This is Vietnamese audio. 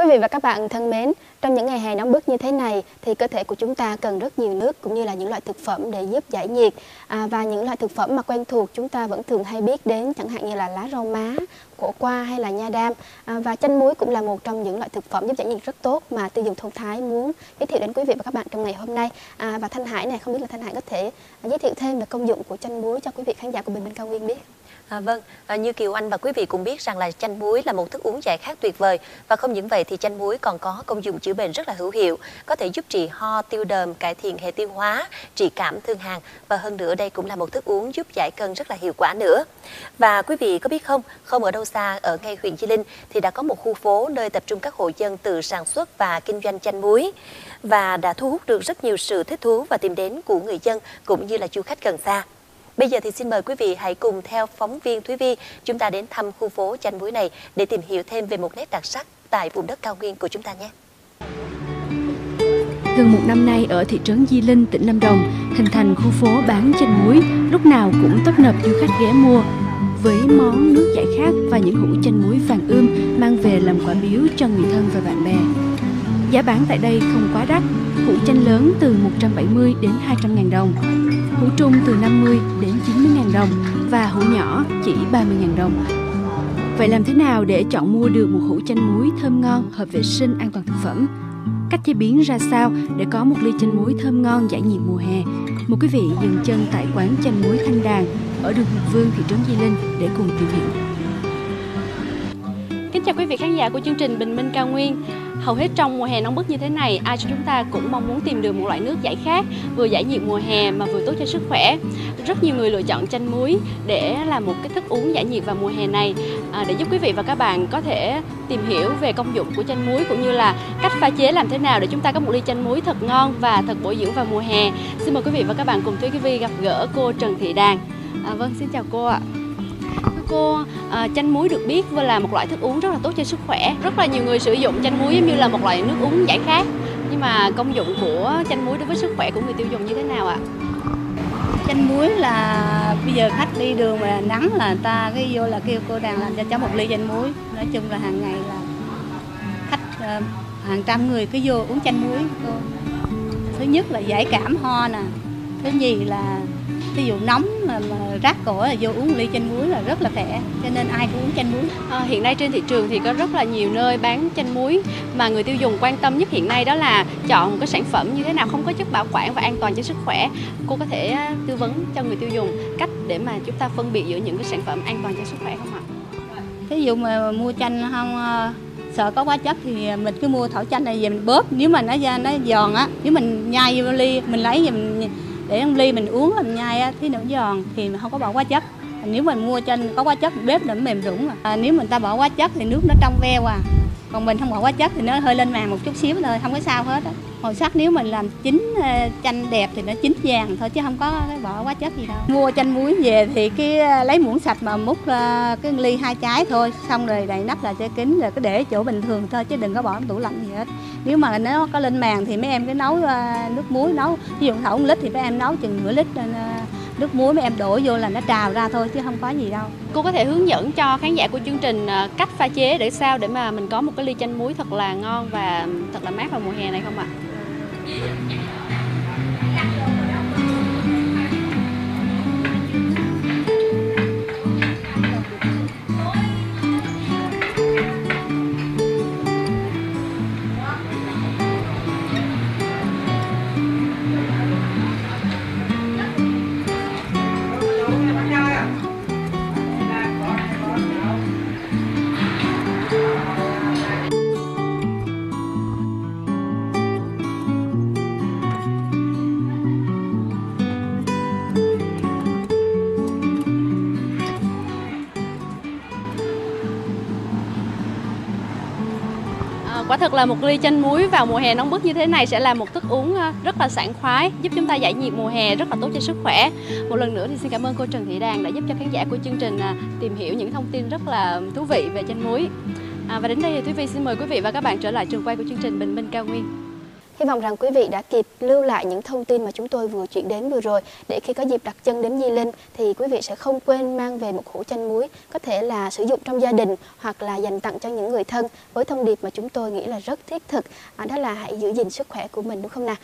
Quý vị và các bạn thân mến, trong những ngày hè nóng bức như thế này thì cơ thể của chúng ta cần rất nhiều nước cũng như là những loại thực phẩm để giúp giải nhiệt. Và những loại thực phẩm mà quen thuộc chúng ta vẫn thường hay biết đến chẳng hạn như là lá rau má, khổ qua hay là nha đam. Và chanh muối cũng là một trong những loại thực phẩm giúp giải nhiệt rất tốt mà Tư Dương Thông Thái muốn giới thiệu đến quý vị và các bạn trong ngày hôm nay. Và Thanh Hải này, không biết là Thanh Hải có thể giới thiệu thêm về công dụng của chanh muối cho quý vị khán giả của Bình Minh Cao Nguyên biết. Như Kiều Anh và quý vị cũng biết rằng là chanh muối là một thức uống giải khát tuyệt vời, và không những vậy thì chanh muối còn có công dụng chữa bệnh rất là hữu hiệu, có thể giúp trị ho, tiêu đờm, cải thiện hệ tiêu hóa, trị cảm, thương hàn, và hơn nữa đây cũng là một thức uống giúp giải cân rất là hiệu quả nữa. Và quý vị có biết không, không ở đâu xa, ở ngay huyện Di Linh thì đã có một khu phố nơi tập trung các hộ dân tự sản xuất và kinh doanh chanh muối, và đã thu hút được rất nhiều sự thích thú và tìm đến của người dân cũng như là du khách gần xa. Bây giờ thì xin mời quý vị hãy cùng theo phóng viên Thúy Vi chúng ta đến thăm khu phố chanh muối này để tìm hiểu thêm về một nét đặc sắc tại vùng đất cao nguyên của chúng ta nhé. Gần một năm nay ở thị trấn Di Linh, tỉnh Lâm Đồng hình thành khu phố bán chanh muối lúc nào cũng tấp nập du khách ghé mua. Với món nước giải khát và những hũ chanh muối vàng ươm mang về làm quà biếu cho người thân và bạn bè. Giá bán tại đây không quá đắt, hũ chanh lớn từ 170 đến 200.000 đồng. Hũ trung từ 50 đến 90.000 đồng và hũ nhỏ chỉ 30.000 đồng. Vậy làm thế nào để chọn mua được một hũ chanh muối thơm ngon, hợp vệ sinh, an toàn thực phẩm? Cách chế biến ra sao để có một ly chanh muối thơm ngon giải nhiệt mùa hè? Mời quý vị dừng chân tại quán chanh muối Thanh Đàn ở đường Việt Vương, thị trấn Di Linh để cùng tìm hiểu. Kính chào quý vị khán giả của chương trình Bình Minh Cao Nguyên. Hầu hết trong mùa hè nóng bức như thế này, ai trong chúng ta cũng mong muốn tìm được một loại nước giải khát, vừa giải nhiệt mùa hè mà vừa tốt cho sức khỏe. Rất nhiều người lựa chọn chanh muối để làm một cái thức uống giải nhiệt vào mùa hè này, để giúp quý vị và các bạn có thể tìm hiểu về công dụng của chanh muối cũng như là cách pha chế làm thế nào để chúng ta có một ly chanh muối thật ngon và thật bổ dưỡng vào mùa hè. Xin mời quý vị và các bạn cùng Thúy Vi gặp gỡ cô Trần Thị Đàn. Xin chào cô ạ. Cô, chanh muối được biết là một loại thức uống rất là tốt cho sức khỏe. Rất là nhiều người sử dụng chanh muối giống như là một loại nước uống giải khát. Nhưng mà công dụng của chanh muối đối với sức khỏe của người tiêu dùng như thế nào ạ? Chanh muối là bây giờ khách đi đường mà nắng là người ta cái vô là kêu cô Đàn làm cho cháu một ly chanh muối. Nói chung là hàng ngày là khách hàng trăm người cứ vô uống chanh muối cô. Thứ nhất là giải cảm ho nè. Thứ nhì là ví dụ nóng mà rát cổ là vô uống ly chanh muối là rất là khỏe, cho nên ai cũng uống chanh muối. Hiện nay trên thị trường thì có rất là nhiều nơi bán chanh muối, mà người tiêu dùng quan tâm nhất hiện nay đó là chọn một cái sản phẩm như thế nào không có chất bảo quản và an toàn cho sức khỏe. Cô có thể tư vấn cho người tiêu dùng cách để mà chúng ta phân biệt giữa những cái sản phẩm an toàn cho sức khỏe không ạ? Ví dụ mà mua chanh không sợ có hóa chất thì mình cứ mua thảo chanh này về mình bóp, nếu mà nó giòn á, nếu mình nhai vô ly mình lấy về mình để ăn ly mình uống làm nhai thì nó giòn thì mình không có bỏ hóa chất. Nếu mình mua chanh có hóa chất bếp là nó mềm rủng. Nếu mình ta bỏ hóa chất thì nước nó trong veo à. Còn mình không bỏ hóa chất thì nó hơi lên màng một chút xíu thôi, không có sao hết. Màu sắc nếu mình làm chín chanh đẹp thì nó chín vàng thôi chứ không có bỏ hóa chất gì đâu. Mua chanh muối về thì cái lấy muỗng sạch mà múc cái ly hai trái thôi, xong rồi đậy nắp lại cho kín rồi cứ để chỗ bình thường thôi chứ đừng có bỏ trong tủ lạnh gì hết. Nếu mà nó có lên màng thì mấy em cứ nấu nước muối nấu, ví dụ thảo 1 lít thì mấy em nấu chừng nửa lít nước muối mấy em đổ vô là nó trào ra thôi chứ không có gì đâu. Cô có thể hướng dẫn cho khán giả của chương trình cách pha chế để sao để mà mình có một cái ly chanh muối thật là ngon và thật là mát vào mùa hè này không ạ? Quả thật là một ly chanh muối vào mùa hè nóng bức như thế này sẽ là một thức uống rất là sảng khoái, giúp chúng ta giải nhiệt mùa hè, rất là tốt cho sức khỏe. Một lần nữa thì xin cảm ơn cô Trần Thị Đàn đã giúp cho khán giả của chương trình tìm hiểu những thông tin rất là thú vị về chanh muối. Và đến đây thì Thúy Vi xin mời quý vị và các bạn trở lại trường quay của chương trình Bình Minh Cao Nguyên. Hy vọng rằng quý vị đã kịp lưu lại những thông tin mà chúng tôi vừa chuyển đến vừa rồi, để khi có dịp đặt chân đến Di Linh thì quý vị sẽ không quên mang về một hũ chanh muối, có thể là sử dụng trong gia đình hoặc là dành tặng cho những người thân, với thông điệp mà chúng tôi nghĩ là rất thiết thực, đó là hãy giữ gìn sức khỏe của mình, đúng không nào?